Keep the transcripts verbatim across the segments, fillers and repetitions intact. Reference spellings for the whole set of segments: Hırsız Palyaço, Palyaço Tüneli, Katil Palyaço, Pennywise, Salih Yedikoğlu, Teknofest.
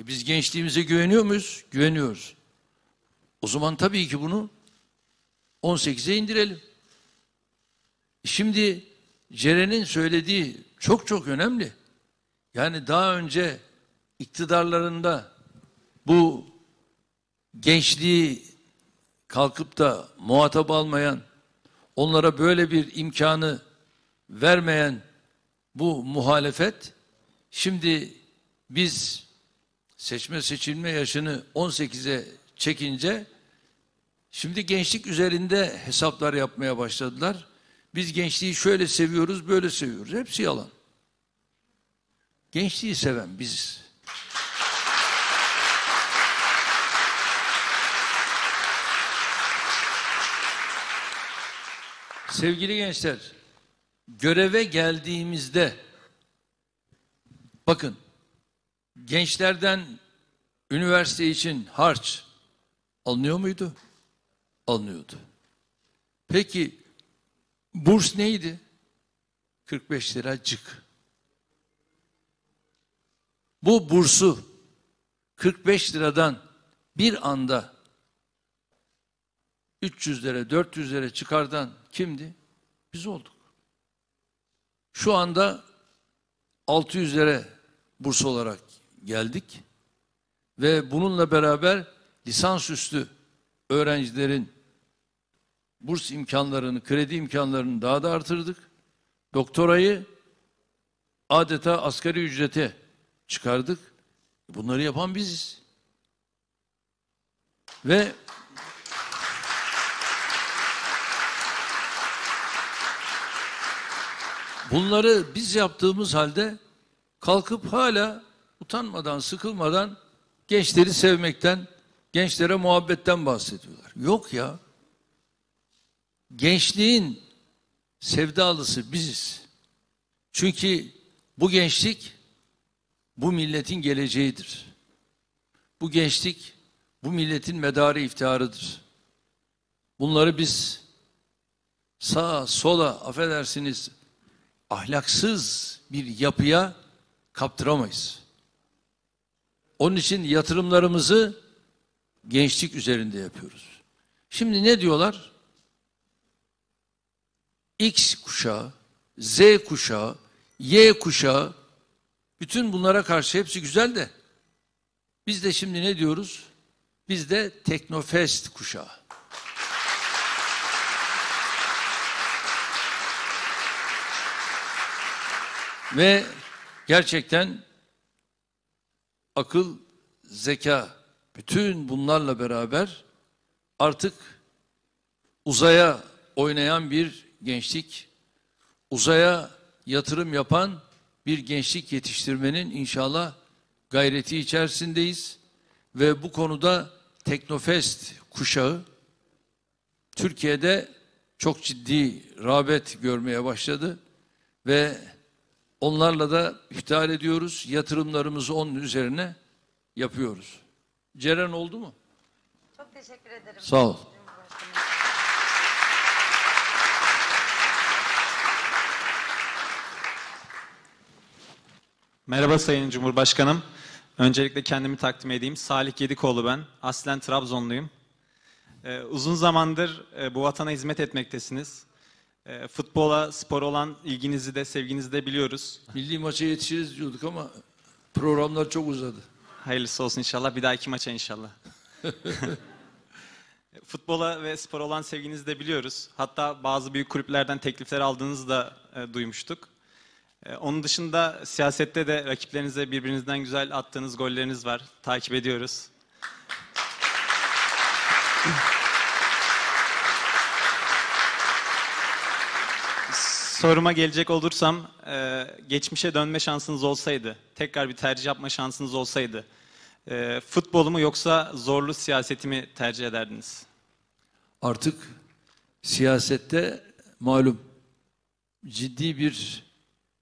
E biz gençliğimize güveniyor muyuz? Güveniyoruz. O zaman tabii ki bunu on sekize indirelim. Şimdi Ceren'in söylediği çok çok önemli. Yani daha önce iktidarlarında bu gençliği kalkıp da muhatap almayan, onlara böyle bir imkanı vermeyen bu muhalefet, şimdi biz seçme seçilme yaşını on sekize çekince şimdi gençlik üzerinde hesaplar yapmaya başladılar. Biz gençliği şöyle seviyoruz, böyle seviyoruz. Hepsi yalan. Gençliği seven biziz. Sevgili gençler, göreve geldiğimizde bakın, gençlerden üniversite için harç alınıyor muydu? Alınıyordu. Peki burs neydi? kırk beş liracık. Bu bursu kırk beş liradan bir anda üç yüz lira, dört yüz lira çıkardan kimdi? Biz olduk. Şu anda altı yüz lira burs olarak geldik ve bununla beraber lisansüstü öğrencilerin burs imkanlarını, kredi imkanlarını daha da artırdık. Doktorayı adeta asgari ücrete çıkardık. Bunları yapan biziz. Ve bunları biz yaptığımız halde kalkıp hala utanmadan, sıkılmadan gençleri sevmekten, gençlere muhabbetten bahsediyorlar. Yok ya. Gençliğin sevdalısı biziz. Çünkü bu gençlik bu milletin geleceğidir. Bu gençlik bu milletin medarı iftiharıdır. Bunları biz sağa sola, affedersiniz, ahlaksız bir yapıya kaptıramayız. Onun için yatırımlarımızı gençlik üzerinde yapıyoruz. Şimdi ne diyorlar? X kuşağı, Z kuşağı, Y kuşağı, bütün bunlara karşı hepsi güzel de biz de şimdi ne diyoruz? Biz de Teknofest kuşağı. Ve gerçekten akıl, zeka, bütün bunlarla beraber artık uzaya oynayan bir gençlik, uzaya yatırım yapan bir gençlik yetiştirmenin inşallah gayreti içerisindeyiz. Ve bu konuda Teknofest kuşağı Türkiye'de çok ciddi rağbet görmeye başladı ve onlarla da iftihar ediyoruz. Yatırımlarımızı onun üzerine yapıyoruz. Ceren oldu mu? Çok teşekkür ederim. Sağ ol. Merhaba Sayın Cumhurbaşkanım. Öncelikle kendimi takdim edeyim. Salih Yedikoğlu ben. Aslen Trabzonluyum. Ee, uzun zamandır e, bu vatana hizmet etmektesiniz. E, futbola, spora olan ilginizi de, sevginizi de biliyoruz. Milli maça yetişiriz diyorduk ama programlar çok uzadı. Hayırlısı olsun inşallah. Bir dahaki maça inşallah. Futbola ve spora olan sevginizi de biliyoruz. Hatta bazı büyük kulüplerden teklifler aldığınızı da e, duymuştuk. E, onun dışında siyasette de rakiplerinize birbirinizden güzel attığınız golleriniz var. Takip ediyoruz. Soruma gelecek olursam, e, geçmişe dönme şansınız olsaydı, tekrar bir tercih yapma şansınız olsaydı, e, futbolu mu yoksa zorlu siyaseti mi tercih ederdiniz? Artık siyasette malum ciddi bir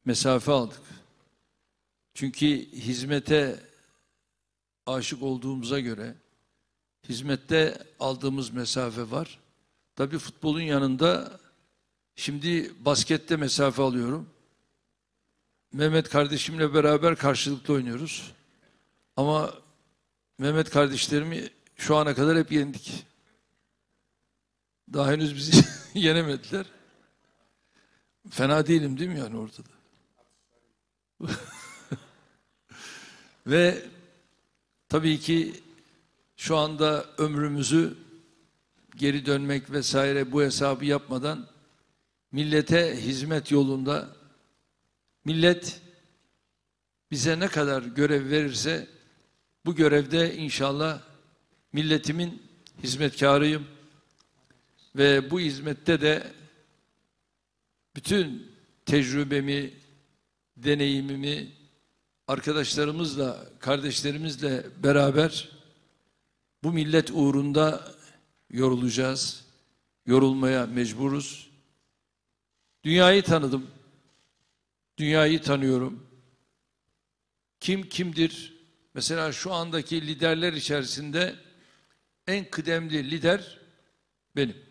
mesafe aldık. Çünkü hizmete aşık olduğumuza göre hizmette aldığımız mesafe var. Tabii futbolun yanında şimdi baskette mesafe alıyorum. Mehmet kardeşimle beraber karşılıklı oynuyoruz. Ama Mehmet kardeşlerimi şu ana kadar hep yendik. Daha henüz bizi yenemediler. Fena değilim değil mi yani ortada? Ve tabii ki şu anda ömrümüzü geri dönmek vesaire bu hesabı yapmadan millete hizmet yolunda millet bize ne kadar görev verirse bu görevde inşallah milletimin hizmetkarıyım ve bu hizmette de bütün tecrübemi, deneyimimi arkadaşlarımızla, kardeşlerimizle beraber bu millet uğrunda yorulacağız, yorulmaya mecburuz. Dünyayı tanıdım, dünyayı tanıyorum. Kim kimdir? Mesela şu andaki liderler içerisinde en kıdemli lider benim.